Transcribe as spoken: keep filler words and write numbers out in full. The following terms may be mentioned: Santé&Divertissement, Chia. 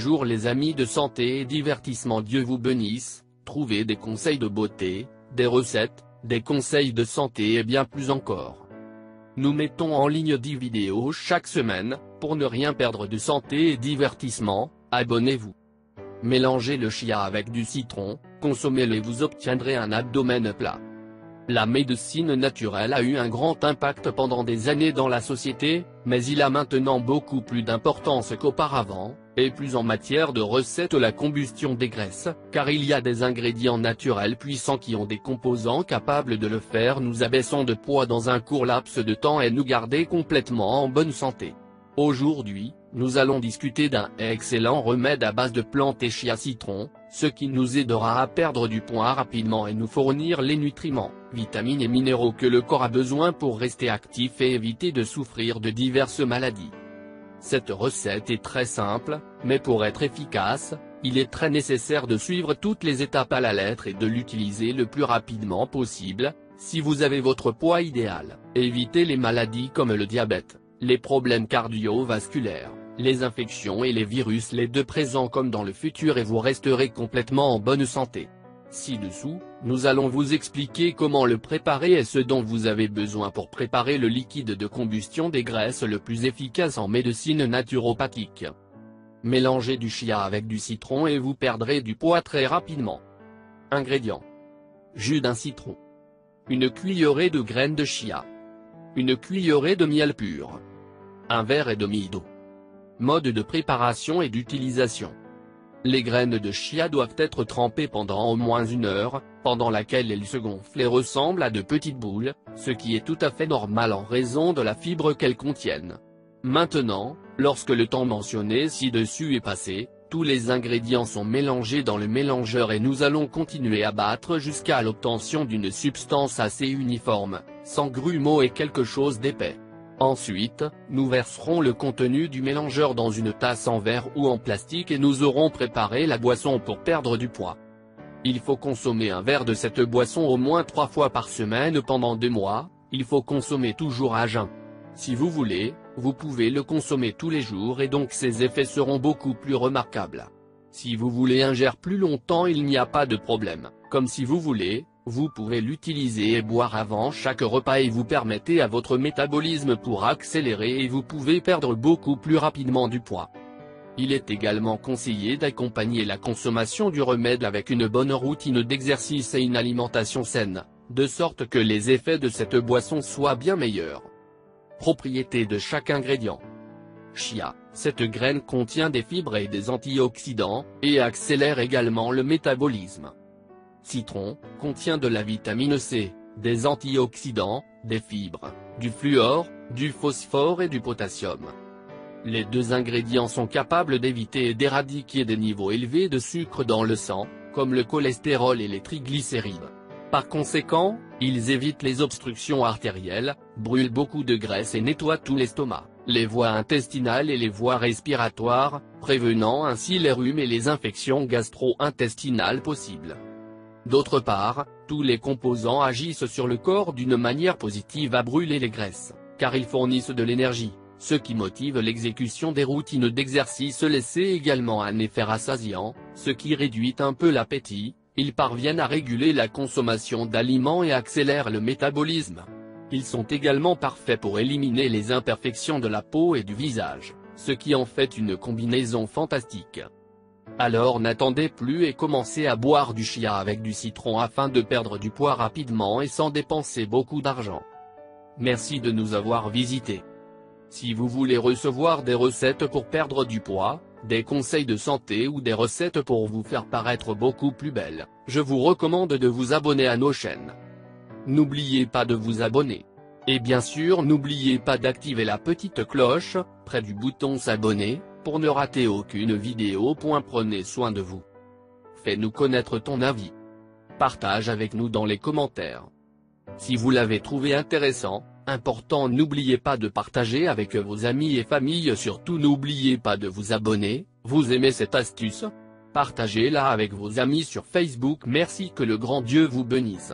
Bonjour les amis de santé et divertissement, Dieu vous bénisse, trouvez des conseils de beauté, des recettes, des conseils de santé et bien plus encore. Nous mettons en ligne dix vidéos chaque semaine, pour ne rien perdre de santé et divertissement, abonnez-vous. Mélangez le chia avec du citron, consommez-le et vous obtiendrez un abdomen plat. La médecine naturelle a eu un grand impact pendant des années dans la société, mais il a maintenant beaucoup plus d'importance qu'auparavant, et plus en matière de recettes la combustion des graisses, car il y a des ingrédients naturels puissants qui ont des composants capables de le faire. Nous abaissons de poids dans un court laps de temps et nous garder complètement en bonne santé. Aujourd'hui, nous allons discuter d'un excellent remède à base de plantes et chia citron, ce qui nous aidera à perdre du poids rapidement et nous fournir les nutriments, vitamines et minéraux que le corps a besoin pour rester actif et éviter de souffrir de diverses maladies. Cette recette est très simple, mais pour être efficace, il est très nécessaire de suivre toutes les étapes à la lettre et de l'utiliser le plus rapidement possible, si vous avez votre poids idéal. Évitez les maladies comme le diabète, les problèmes cardiovasculaires, les infections et les virus, les deux présents comme dans le futur, et vous resterez complètement en bonne santé. Ci-dessous, nous allons vous expliquer comment le préparer et ce dont vous avez besoin pour préparer le liquide de combustion des graisses le plus efficace en médecine naturopathique. Mélangez du chia avec du citron et vous perdrez du poids très rapidement. Ingrédients. Jus d'un citron. Une cuillerée de graines de chia. Une cuillerée de miel pur. Un verre et demi d'eau. Mode de préparation et d'utilisation. Les graines de chia doivent être trempées pendant au moins une heure, pendant laquelle elles se gonflent et ressemblent à de petites boules, ce qui est tout à fait normal en raison de la fibre qu'elles contiennent. Maintenant, lorsque le temps mentionné ci-dessus est passé, tous les ingrédients sont mélangés dans le mélangeur et nous allons continuer à battre jusqu'à l'obtention d'une substance assez uniforme, sans grumeaux et quelque chose d'épais. Ensuite, nous verserons le contenu du mélangeur dans une tasse en verre ou en plastique et nous aurons préparé la boisson pour perdre du poids. Il faut consommer un verre de cette boisson au moins trois fois par semaine pendant deux mois, il faut consommer toujours à jeun. Si vous voulez, vous pouvez le consommer tous les jours et donc ses effets seront beaucoup plus remarquables. Si vous voulez ingérer plus longtemps, il n'y a pas de problème, comme si vous voulez. Vous pouvez l'utiliser et boire avant chaque repas et vous permettez à votre métabolisme pour accélérer et vous pouvez perdre beaucoup plus rapidement du poids. Il est également conseillé d'accompagner la consommation du remède avec une bonne routine d'exercice et une alimentation saine, de sorte que les effets de cette boisson soient bien meilleurs. Propriétés de chaque ingrédient. Chia. Cette graine contient des fibres et des antioxydants, et accélère également le métabolisme. Citron, contient de la vitamine C, des antioxydants, des fibres, du fluor, du phosphore et du potassium. Les deux ingrédients sont capables d'éviter et d'éradiquer des niveaux élevés de sucre dans le sang, comme le cholestérol et les triglycérides. Par conséquent, ils évitent les obstructions artérielles, brûlent beaucoup de graisse et nettoient tout l'estomac, les voies intestinales et les voies respiratoires, prévenant ainsi les rhumes et les infections gastro-intestinales possibles. D'autre part, tous les composants agissent sur le corps d'une manière positive à brûler les graisses, car ils fournissent de l'énergie, ce qui motive l'exécution des routines d'exercice. Laissent également un effet rassasiant, ce qui réduit un peu l'appétit, ils parviennent à réguler la consommation d'aliments et accélèrent le métabolisme. Ils sont également parfaits pour éliminer les imperfections de la peau et du visage, ce qui en fait une combinaison fantastique. Alors n'attendez plus et commencez à boire du chia avec du citron afin de perdre du poids rapidement et sans dépenser beaucoup d'argent. Merci de nous avoir visités. Si vous voulez recevoir des recettes pour perdre du poids, des conseils de santé ou des recettes pour vous faire paraître beaucoup plus belle, je vous recommande de vous abonner à nos chaînes. N'oubliez pas de vous abonner. Et bien sûr n'oubliez pas d'activer la petite cloche, près du bouton s'abonner, pour ne rater aucune vidéo. Prenez soin de vous. Fais-nous connaître ton avis. Partage avec nous dans les commentaires. Si vous l'avez trouvé intéressant, important, n'oubliez pas de partager avec vos amis et famille. Surtout n'oubliez pas de vous abonner. Vous aimez cette astuce? Partagez-la avec vos amis sur Facebook. Merci, que le grand Dieu vous bénisse.